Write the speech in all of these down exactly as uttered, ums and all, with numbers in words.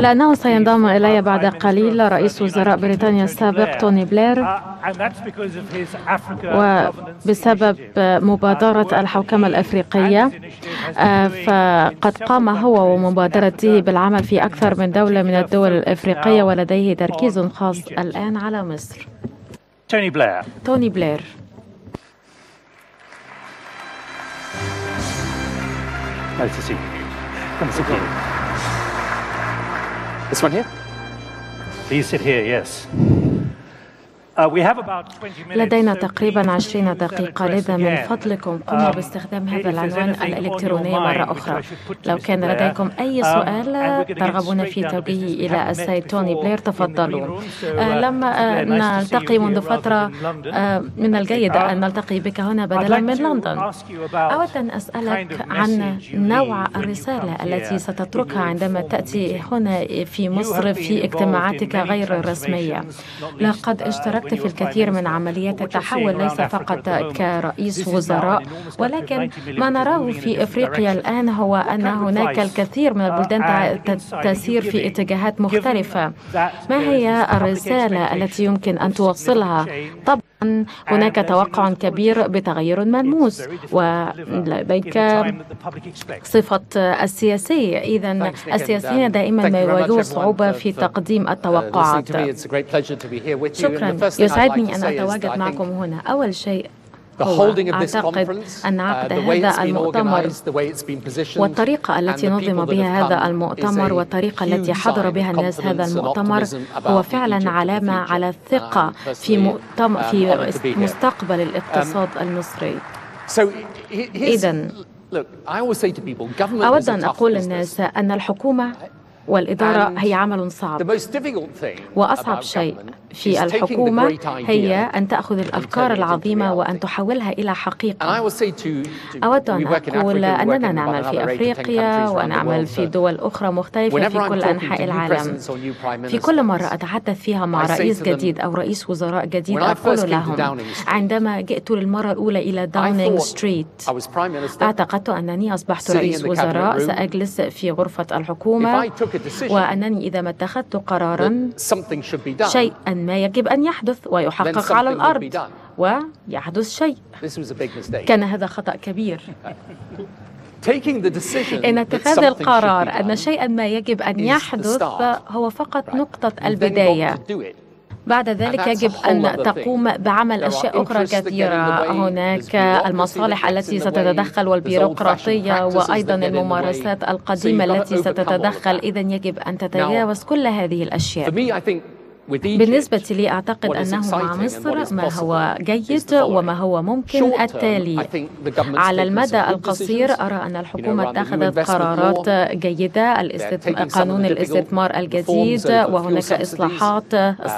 لأنه سينضم إلي بعد قليل رئيس وزراء بريطانيا السابق توني بلير، وبسبب مبادرة الحوكمة الأفريقية فقد قام هو ومبادرته بالعمل في أكثر من دولة من الدول الأفريقية، ولديه تركيز خاص الآن على مصر. توني بلير توني بلير Come sit here. This one here? Please sit here, yes. لدينا تقريبا عشرين دقيقة، لذا من فضلكم قوموا باستخدام هذا العنوان الإلكتروني مرة أخرى. لو كان لديكم أي سؤال ترغبون في توجيهه إلى السيد توني بلير تفضلوا. لما نلتقي منذ فترة من الجيد أن نلتقي بك هنا بدلا من لندن. أود أن أسألك عن نوع الرسالة التي ستتركها عندما تأتي هنا في مصر في اجتماعاتك غير الرسمية. لقد اشتركت في الكثير من عمليات التحول، ليس فقط كرئيس وزراء، ولكن ما نراه في إفريقيا الآن هو أن هناك الكثير من البلدان تسير في اتجاهات مختلفة. ما هي الرسالة التي يمكن أن توصلها؟ طبعا هناك توقع كبير بتغير ملموس، ولديك صفة السياسي، إذا السياسيين دائما ما يواجهوا صعوبة في تقديم التوقعات. شكرا، يسعدني أن أتواجد معكم هنا. أول شيء هو أعتقد أن عقد هذا المؤتمر والطريقة التي نظم بها هذا المؤتمر والطريقة التي حضر بها الناس هذا المؤتمر هو فعلا علامة على الثقة في في مستقبل الاقتصاد المصري. إذن أود أن أقول للناس أن الحكومة والإدارة هي عمل صعب، وأصعب شيء في الحكومة هي أن تأخذ الأفكار العظيمة وأن تحولها إلى حقيقة. أود أن أقول أننا نعمل في أفريقيا ونعمل في دول أخرى مختلفة في كل أنحاء العالم. في كل مرة أتحدث فيها مع رئيس جديد أو رئيس وزراء جديد أقول لهم عندما جئت للمرة الأولى إلى داونينغ ستريت اعتقدت أنني أصبحت رئيس وزراء، سأجلس في غرفة الحكومة، وأنني إذا ما اتخذت قراراً شيئاً ما يجب أن يحدث ويحقق على الأرض ويحدث شيء. كان هذا خطأ كبير. إن اتخاذ القرار أن شيئاً ما يجب أن يحدث هو فقط نقطة البداية، بعد ذلك يجب أن تقوم بعمل أشياء أخرى كثيرة. هناك المصالح التي ستتدخل والبيروقراطية وأيضا الممارسات القديمة التي ستتدخل، إذن يجب أن تتجاوز كل هذه الأشياء. بالنسبة لي أعتقد أنه مع مصر ما هو جيد وما هو ممكن التالي. على المدى القصير أرى أن الحكومة اتخذت قرارات جيدة، قانون الاستثمار الجديد، وهناك إصلاحات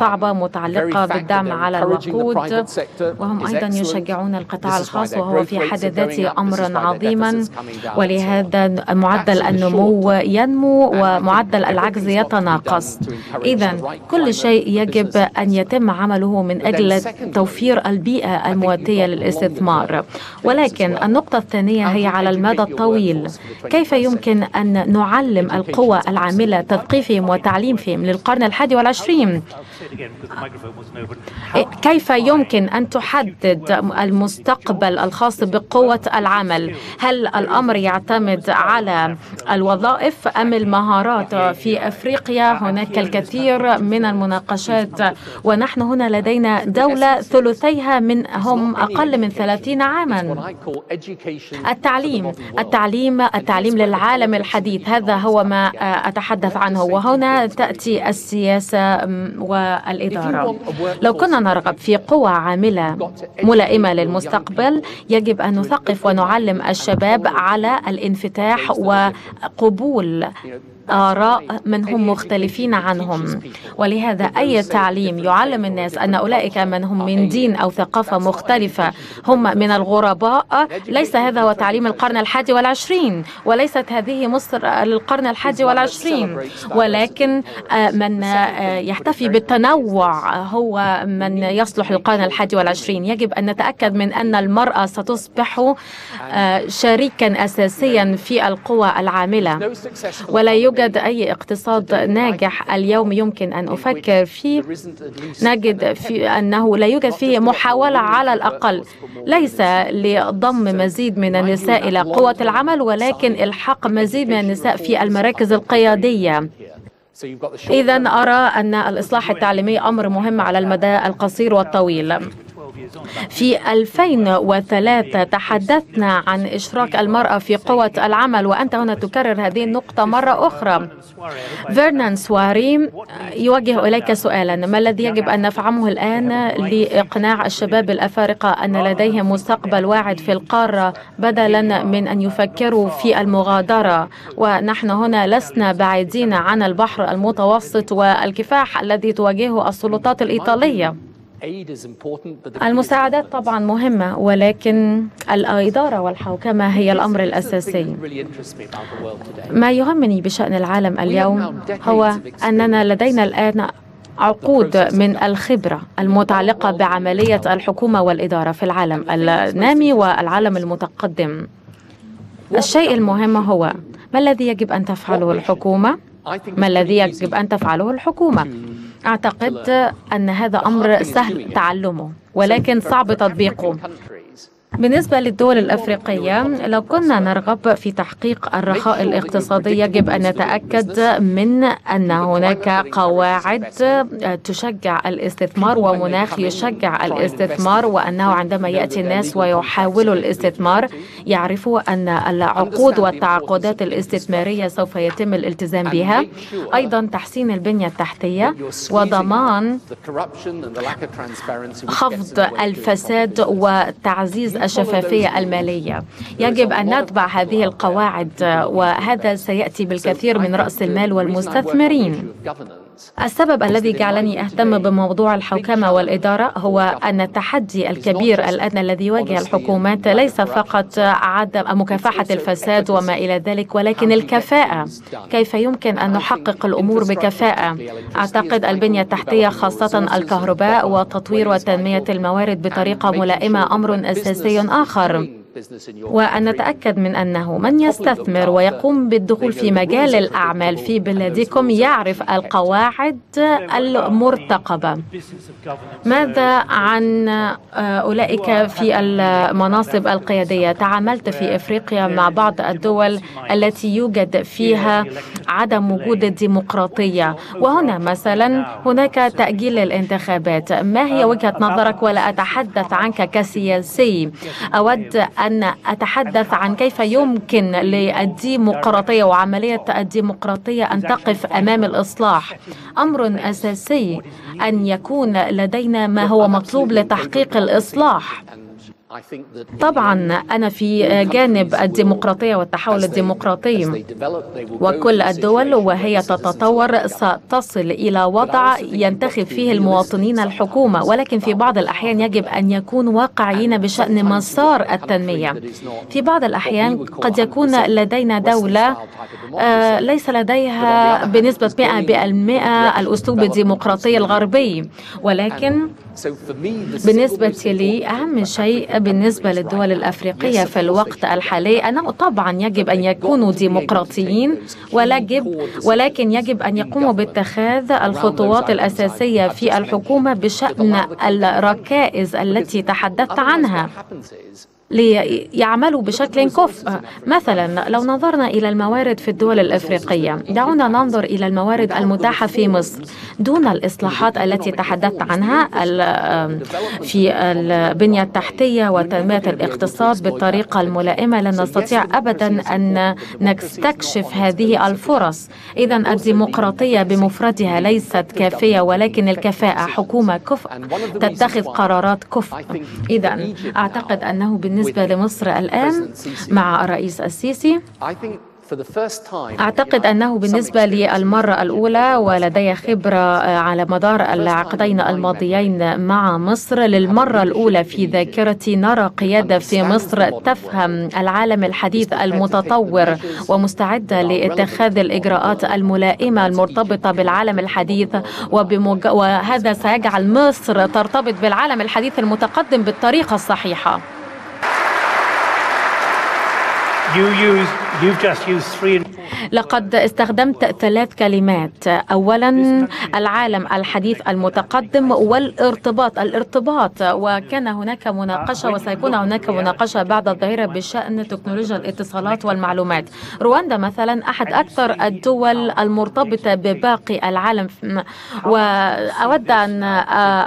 صعبة متعلقة بالدعم على الوقود، وهم أيضا يشجعون القطاع الخاص وهو في حد ذاته أمرا عظيما، ولهذا معدل النمو ينمو ومعدل العجز يتناقص. إذن كل شيء يجب أن يتم عمله من أجل توفير البيئة المواتية للاستثمار. ولكن النقطة الثانية هي على المدى الطويل، كيف يمكن أن نعلم القوى العاملة تثقيفهم وتعليمهم للقرن الحادي والعشرين؟ كيف يمكن أن تحدد المستقبل الخاص بقوة العمل؟ هل الأمر يعتمد على الوظائف أم المهارات؟ في أفريقيا هناك الكثير من المناقشات، ونحن هنا لدينا دولة ثلثيها من هم أقل من ثلاثين عاما. التعليم التعليم التعليم للعالم الحديث، هذا هو ما أتحدث عنه، وهنا تأتي السياسة والإدارة. لو كنا نرغب في قوى عاملة ملائمة للمستقبل يجب أن نثقف ونعلم الشباب على الانفتاح وقبول آراء منهم مختلفين عنهم، ولهذا أي تعليم يعلم الناس أن أولئك من هم من دين أو ثقافة مختلفة هم من الغرباء، ليس هذا هو تعليم القرن الحادي والعشرين، وليست هذه مصر للقرن الحادي والعشرين، ولكن من يحتفي بالتنوع هو من يصلح للقرن الحادي والعشرين. يجب أن نتأكد من أن المرأة ستصبح شريكا أساسيا في القوى العاملة، ولا يوجد أي اقتصاد ناجح اليوم يمكن أن أفكر فيه نجد في أنه لا يوجد فيه محاولة على الأقل، ليس لضم مزيد من النساء إلى قوة العمل، ولكن الحق مزيد من النساء في المراكز القيادية. إذا أرى أن الإصلاح التعليمي أمر مهم على المدى القصير والطويل. في ألفين وثلاثة تحدثنا عن إشراك المرأة في قوة العمل، وأنت هنا تكرر هذه النقطة مرة أخرى. فيرنان سواري يوجه إليك سؤالا، ما الذي يجب أن نفعله الآن لإقناع الشباب الأفارقة أن لديهم مستقبل واعد في القارة بدلا من أن يفكروا في المغادرة؟ ونحن هنا لسنا بعيدين عن البحر المتوسط والكفاح الذي تواجهه السلطات الإيطالية. المساعدات طبعا مهمة، ولكن الإدارة والحوكمة هي الأمر الأساسي. ما يهمني بشأن العالم اليوم هو أننا لدينا الآن عقود من الخبرة المتعلقة بعملية الحكومة والإدارة في العالم النامي والعالم المتقدم. الشيء المهم هو ما الذي يجب أن تفعله الحكومة؟ ما الذي يجب أن تفعله الحكومة؟ أعتقد أن هذا أمر سهل تعلمه ولكن صعب تطبيقه. بالنسبة للدول الأفريقية، لو كنا نرغب في تحقيق الرخاء الاقتصادي يجب أن نتأكد من أن هناك قواعد تشجع الاستثمار ومناخ يشجع الاستثمار، وأنه عندما يأتي الناس ويحاولوا الاستثمار يعرفوا أن العقود والتعاقدات الاستثمارية سوف يتم الالتزام بها. أيضا تحسين البنية التحتية وضمان خفض الفساد وتعزيز الشفافية المالية. يجب أن نتبع هذه القواعد، وهذا سيأتي بالكثير من رأس المال والمستثمرين. السبب الذي جعلني أهتم بموضوع الحوكمة والإدارة هو أن التحدي الكبير الآن الذي يواجه الحكومات ليس فقط عدم مكافحة الفساد وما إلى ذلك، ولكن الكفاءة. كيف يمكن أن نحقق الأمور بكفاءة؟ أعتقد البنية التحتية خاصة الكهرباء وتطوير وتنمية الموارد بطريقة ملائمة أمر أساسي آخر، وأن نتأكد من أنه من يستثمر ويقوم بالدخول في مجال الأعمال في بلادكم يعرف القواعد المرتقبة. ماذا عن أولئك في المناصب القيادية؟ تعاملت في إفريقيا مع بعض الدول التي يوجد فيها عدم وجود الديمقراطية، وهنا مثلا هناك تأجيل الانتخابات. ما هي وجهة نظرك؟ ولا أتحدث عنك كسياسي، أود أن أتحدث عن كيف يمكن للديمقراطية وعملية الديمقراطية أن تقف أمام الإصلاح. أمر أساسي أن يكون لدينا ما هو مطلوب لتحقيق الإصلاح. طبعا أنا في جانب الديمقراطية والتحول الديمقراطي، وكل الدول وهي تتطور ستصل إلى وضع ينتخب فيه المواطنين الحكومة، ولكن في بعض الأحيان يجب أن يكون واقعيين بشأن مسار التنمية. في بعض الأحيان قد يكون لدينا دولة ليس لديها بنسبة مئة بالمئة الأسلوب الديمقراطي الغربي، ولكن بالنسبة لي أهم شيء بالنسبة للدول الأفريقية في الوقت الحالي أنه طبعا يجب أن يكونوا ديمقراطيين، ولكن يجب أن يقوموا باتخاذ الخطوات الأساسية في الحكومة بشأن الركائز التي تحدثت عنها ليعملوا بشكل كفء. مثلا لو نظرنا إلى الموارد في الدول الأفريقية، دعونا ننظر إلى الموارد المتاحة في مصر. دون الإصلاحات التي تحدثت عنها في البنية التحتية وتنمية الاقتصاد بالطريقة الملائمة لن نستطيع أبدا أن نستكشف هذه الفرص. إذا الديمقراطية بمفردها ليست كافية، ولكن الكفاءة، حكومة كفء تتخذ قرارات كفء. إذا أعتقد أنه بالنسبة بالنسبة لمصر الآن مع الرئيس السيسي أعتقد أنه بالنسبة لي المرة الأولى ولدي خبرة على مدار العقدين الماضيين مع مصر. للمرة الأولى في ذاكرتي نرى قيادة في مصر تفهم العالم الحديث المتطور ومستعدة لاتخاذ الإجراءات الملائمة المرتبطة بالعالم الحديث، وبمج... وهذا سيجعل مصر ترتبط بالعالم الحديث المتقدم بالطريقة الصحيحة. لقد استخدمت ثلاث كلمات، أولا العالم الحديث المتقدم والارتباط الارتباط وكان هناك مناقشة وسيكون هناك مناقشة بعد الظهيرة بشأن تكنولوجيا الاتصالات والمعلومات. رواندا مثلا أحد أكثر الدول المرتبطة بباقي العالم، وأود أن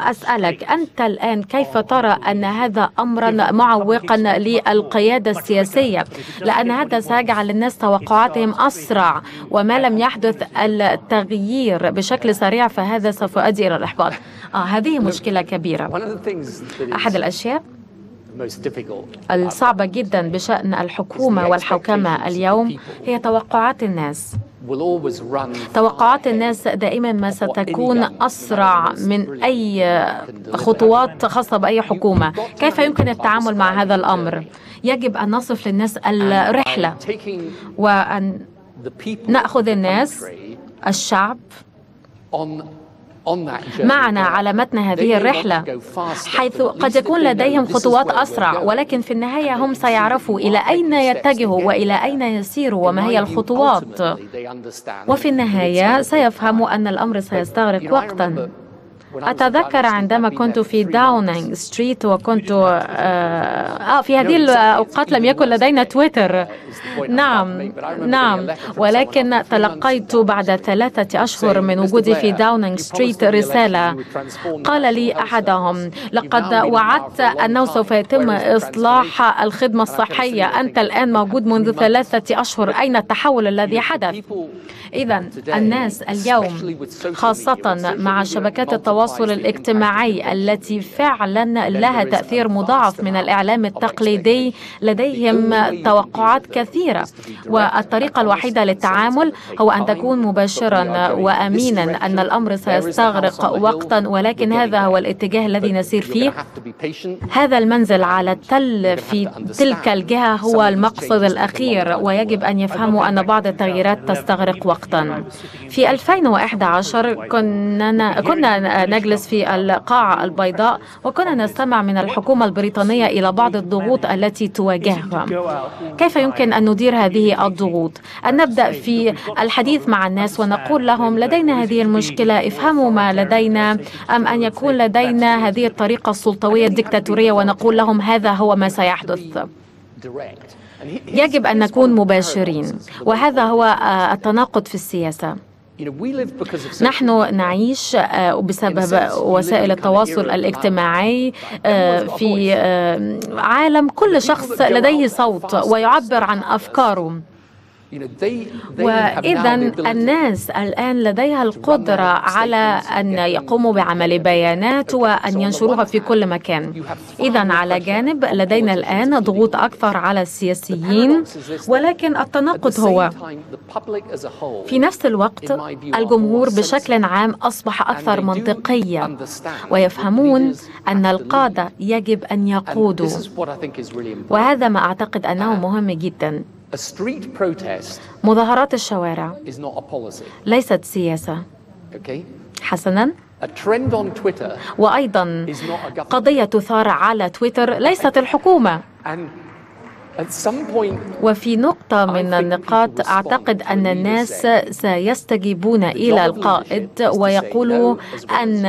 أسألك أنت الآن كيف ترى أن هذا أمرا معوقا للقيادة السياسية، لأن هذا سيجعل الناس توقعاتهم أسرع، وما لم يحدث التغيير بشكل سريع فهذا سوف يؤدي إلى الإحباط. آه هذه مشكلة كبيرة. أحد الأشياء الصعبة جدا بشأن الحكومة والحوكمة اليوم هي توقعات الناس. توقعات الناس دائما ما ستكون أسرع من أي خطوات خاصة بأي حكومة. كيف يمكن التعامل مع هذا الأمر؟ يجب أن نصف للناس الرحلة وأن نأخذ الناس الشعب معنا على متن هذه الرحلة، حيث قد يكون لديهم خطوات أسرع، ولكن في النهاية هم سيعرفوا إلى أين يتجهوا وإلى أين يسيروا وما هي الخطوات، وفي النهاية سيفهموا أن الأمر سيستغرق وقتا. أتذكر عندما كنت في داونينغ ستريت وكنت آه في هذه الأوقات لم يكن لدينا تويتر. نعم نعم ولكن تلقيت بعد ثلاثة أشهر من وجودي في داونينغ ستريت رسالة. قال لي أحدهم: لقد وعدت أنه سوف يتم إصلاح الخدمة الصحية، أنت الآن موجود منذ ثلاثة أشهر، أين التحول الذي حدث؟ إذا الناس اليوم خاصة مع شبكات التواصل التواصل الاجتماعي التي فعلا لها تأثير مضاعف من الإعلام التقليدي لديهم توقعات كثيرة، والطريقة الوحيدة للتعامل هو أن تكون مباشرا وأمينا أن الأمر سيستغرق وقتا، ولكن هذا هو الاتجاه الذي نسير فيه. هذا المنزل على التل في تلك الجهة هو المقصد الأخير، ويجب أن يفهموا أن بعض التغييرات تستغرق وقتا. في ألفين وأحد عشر كنا كنا نجلس في القاعة البيضاء وكنا نستمع من الحكومة البريطانية إلى بعض الضغوط التي تواجهها. كيف يمكن أن ندير هذه الضغوط؟ أن نبدأ في الحديث مع الناس ونقول لهم لدينا هذه المشكلة، افهموا ما لدينا، أم أن يكون لدينا هذه الطريقة السلطوية الدكتاتورية ونقول لهم هذا هو ما سيحدث؟ يجب أن نكون مباشرين، وهذا هو التناقض في السياسة. نحن نعيش بسبب وسائل التواصل الاجتماعي في عالم كل شخص لديه صوت ويعبر عن أفكاره، وإذا الناس الآن لديها القدرة على أن يقوموا بعمل بيانات وأن ينشروها في كل مكان. إذا على جانب لدينا الآن ضغوط أكثر على السياسيين، ولكن التناقض هو في نفس الوقت الجمهور بشكل عام أصبح أكثر منطقية ويفهمون أن القادة يجب أن يقودوا، وهذا ما أعتقد أنه مهم جدا. مظاهرات الشوارع ليست سياسة. حسناً، وأيضاً قضية تثار على تويتر ليست الحكومة. وفي نقطة من النقاط أعتقد أن الناس سيستجيبون إلى القائد ويقولوا أن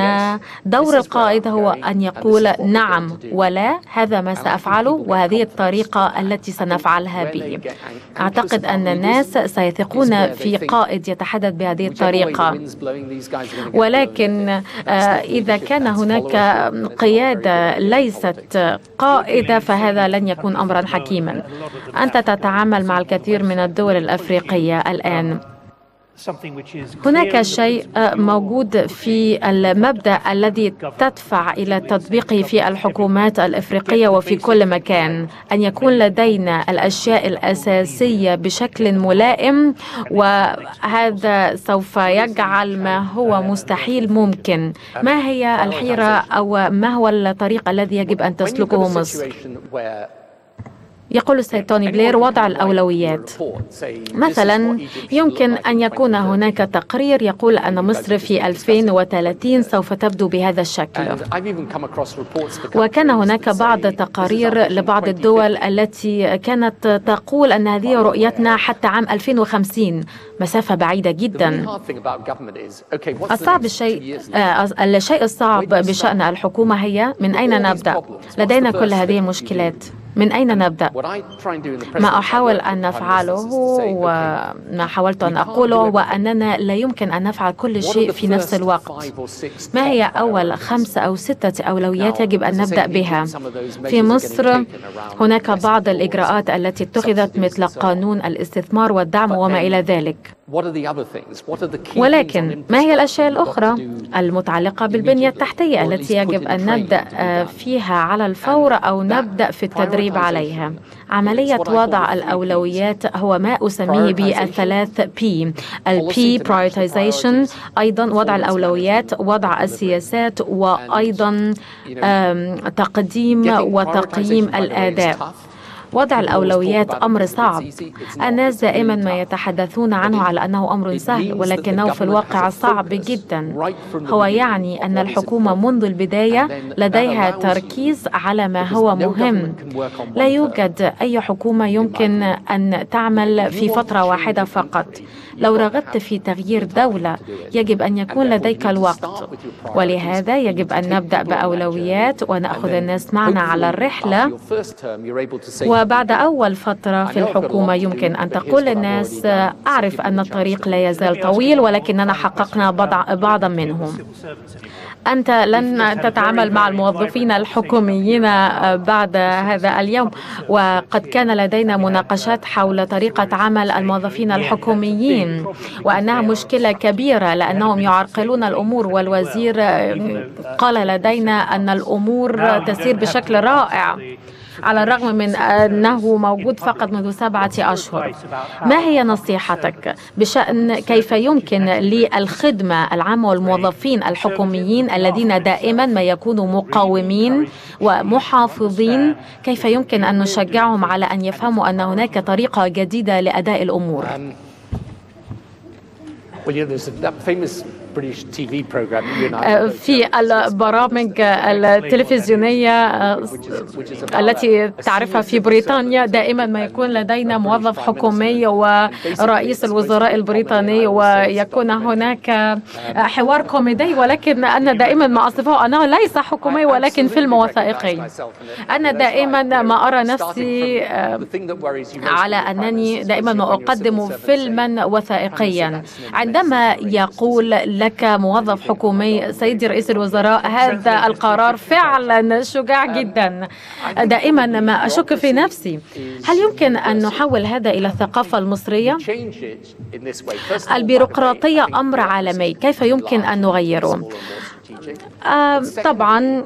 دور القائد هو أن يقول نعم ولا، هذا ما سأفعله وهذه الطريقة التي سنفعلها به. أعتقد أن الناس سيثقون في قائد يتحدث بهذه الطريقة، ولكن إذا كان هناك قيادة ليست قائدة فهذا لن يكون أمرا حكيما. أنت تتعامل مع الكثير من الدول الأفريقية الآن هناك شيء موجود في المبدأ الذي تدفع إلى تطبيقه في الحكومات الإفريقية وفي كل مكان، أن يكون لدينا الأشياء الأساسية بشكل ملائم، وهذا سوف يجعل ما هو مستحيل ممكن. ما هي الحيرة أو ما هو الطريق الذي يجب أن تسلكه مصر؟ يقول السيد توني بلير وضع الأولويات. مثلا يمكن أن يكون هناك تقرير يقول أن مصر في ألفين وثلاثين سوف تبدو بهذا الشكل، وكان هناك بعض تقارير لبعض الدول التي كانت تقول أن هذه رؤيتنا حتى عام ألفين وخمسين، مسافة بعيدة جدا. الصعب الشيء الشيء الصعب بشأن الحكومة هي من أين نبدأ؟ لدينا كل هذه المشكلات، من أين نبدأ؟ ما أحاول أن أفعله وما حاولت أن أقوله هو أننا لا يمكن أن نفعل كل شيء في نفس الوقت. ما هي أول خمسة أو ستة أولويات يجب أن نبدأ بها؟ في مصر هناك بعض الإجراءات التي اتخذت مثل قانون الاستثمار والدعم وما إلى ذلك، ولكن ما هي الأشياء الأخرى المتعلقة بالبنية التحتية التي يجب أن نبدأ فيها على الفور أو نبدأ في التدريب عليها؟ عملية وضع الأولويات هو ما أسميه بالثلاث بي، البي prioritization، أيضا وضع الأولويات، وضع السياسات، وأيضا تقديم وتقييم الأداء. وضع الأولويات أمر صعب. الناس دائما ما يتحدثون عنه على أنه أمر سهل، ولكنه في الواقع صعب جدا. هو يعني أن الحكومة منذ البداية لديها تركيز على ما هو مهم. لا يوجد أي حكومة يمكن أن تعمل في فترة واحدة فقط. لو رغبت في تغيير دولة يجب أن يكون لديك الوقت، ولهذا يجب أن نبدأ بأولويات ونأخذ الناس معنا على الرحلة. وبعد أول فترة في الحكومة يمكن أن تقول للناس أعرف أن الطريق لا يزال طويل، ولكننا حققنا بعضا منهم. أنت لن تتعامل مع الموظفين الحكوميين بعد هذا اليوم، وقد كان لدينا مناقشات حول طريقة عمل الموظفين الحكوميين وأنها مشكلة كبيرة لأنهم يعرقلون الأمور، والوزير قال لدينا أن الأمور تسير بشكل رائع على الرغم من أنه موجود فقط منذ سبعة أشهر. ما هي نصيحتك بشأن كيف يمكن للخدمة العامة والموظفين الحكوميين الذين دائما ما يكونوا مقاومين ومحافظين، كيف يمكن أن نشجعهم على أن يفهموا أن هناك طريقة جديدة لأداء الأمور؟ في البرامج التلفزيونية التي تعرفها في بريطانيا دائما ما يكون لدينا موظف حكومي ورئيس الوزراء البريطاني، ويكون هناك حوار كوميدي، ولكن أنا دائما ما أصفه أنه ليس حكومي ولكن فيلم وثائقي. أنا دائما ما أرى نفسي على أنني دائما ما أقدم فيلما وثائقيا. عندما يقول لك موظف حكومي سيدي رئيس الوزراء هذا القرار فعلا شجاع جدا، دائما ما أشك في نفسي. هل يمكن أن نحول هذا إلى الثقافة المصرية؟ البيروقراطية أمر عالمي، كيف يمكن أن نغيره؟ آه طبعا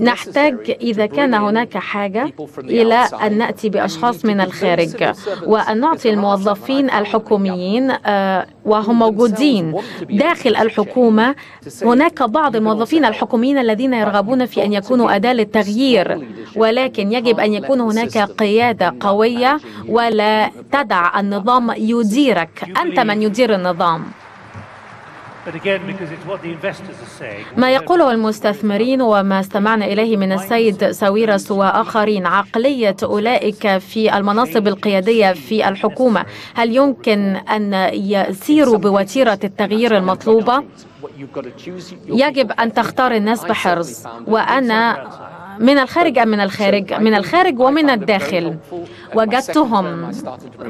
نحتاج إذا كان هناك حاجة إلى أن نأتي بأشخاص من الخارج وأن نعطي الموظفين الحكوميين وهم موجودين داخل الحكومة. هناك بعض الموظفين الحكوميين الذين يرغبون في أن يكونوا أداة للتغيير، ولكن يجب أن يكون هناك قيادة قوية ولا تدع النظام يديرك، أنت من يدير النظام. ما يقوله المستثمرين وما استمعنا إليه من السيد ساويرس وآخرين، عقلية أولئك في المناصب القيادية في الحكومة، هل يمكن أن يسيروا بوتيرة التغيير المطلوبة؟ يجب أن تختار الناس بحرص، وأنا من الخارج أم من الخارج؟ من الخارج ومن الداخل. وجدتهم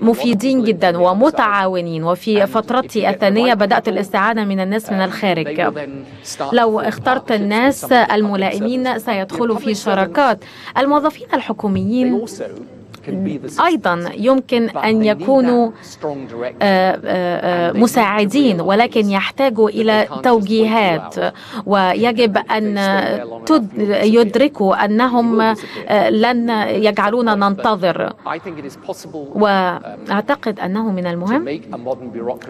مفيدين جدا ومتعاونين، وفي فترتي الثانية بدأت الاستعانة من الناس من الخارج. لو اخترت الناس الملائمين سيدخلوا في شراكات. الموظفين الحكوميين أيضا يمكن أن يكونوا مساعدين، ولكن يحتاجوا إلى توجيهات، ويجب أن يدركوا أنهم لن يجعلونا ننتظر. وأعتقد أنه من المهم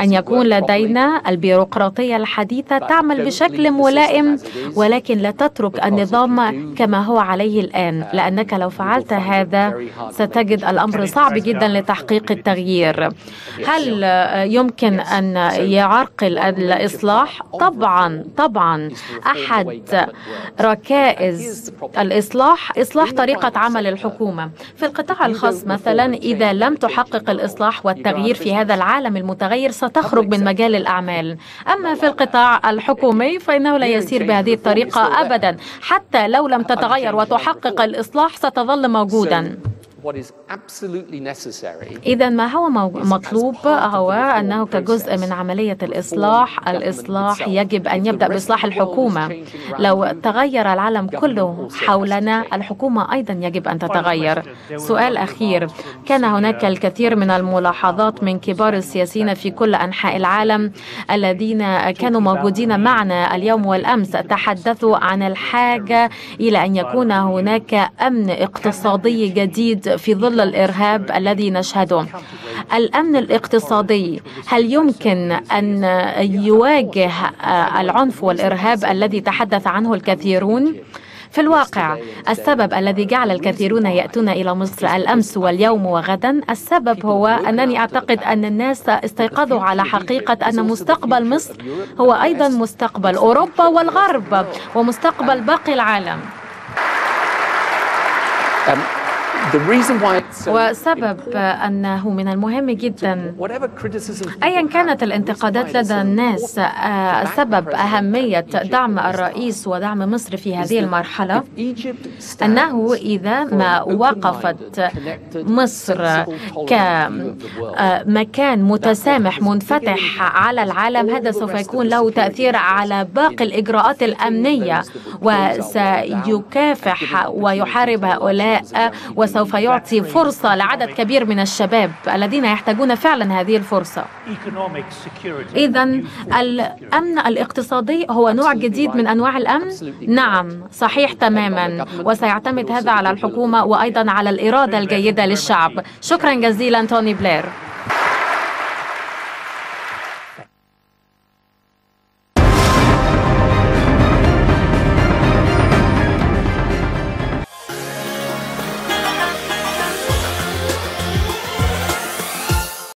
أن يكون لدينا البيروقراطية الحديثة تعمل بشكل ملائم، ولكن لا تترك النظام كما هو عليه الآن، لأنك لو فعلت هذا ستجد الأمر صعب جدا لتحقيق التغيير. هل يمكن أن يعرقل الإصلاح؟ طبعا طبعا. أحد ركائز الإصلاح إصلاح طريقة عمل الحكومة. في القطاع الخاص مثلا، إذا لم تحقق الإصلاح والتغيير في هذا العالم المتغير ستخرج من مجال الأعمال. أما في القطاع الحكومي فإنه لا يسير بهذه الطريقة أبدا، حتى لو لم تتغير وتحقق الإصلاح ستظل موجودا. إذا ما هو مطلوب هو أنه كجزء من عملية الإصلاح، الإصلاح يجب أن يبدأ بإصلاح الحكومة. لو تغير العالم كله حولنا، الحكومة أيضا يجب أن تتغير. سؤال أخير، كان هناك الكثير من الملاحظات من كبار السياسيين في كل أنحاء العالم الذين كانوا موجودين معنا اليوم والأمس، تحدثوا عن الحاجة إلى أن يكون هناك أمن اقتصادي جديد في ظل الإرهاب الذي نشهده. الأمن الاقتصادي هل يمكن أن يواجه العنف والإرهاب الذي تحدث عنه الكثيرون؟ في الواقع السبب الذي جعل الكثيرون يأتون إلى مصر الأمس واليوم وغدا، السبب هو أنني أعتقد أن الناس استيقظوا على حقيقة أن مستقبل مصر هو أيضا مستقبل أوروبا والغرب ومستقبل باقي العالم. وسبب أنه من المهم جدا أيا كانت الانتقادات لدى الناس، سبب أهمية دعم الرئيس ودعم مصر في هذه المرحلة أنه إذا ما وقفت مصر كمكان متسامح منفتح على العالم، هذا سوف يكون له تأثير على باقي الإجراءات الأمنية، وسيكافح ويحارب هؤلاء، وسوف يعطي فرصة لعدد كبير من الشباب الذين يحتاجون فعلا هذه الفرصة. إذا الأمن الاقتصادي هو نوع جديد من أنواع الأمن؟ نعم صحيح تماما، وسيعتمد هذا على الحكومة وأيضا على الإرادة الجيدة للشعب. شكرا جزيلا توني بلير.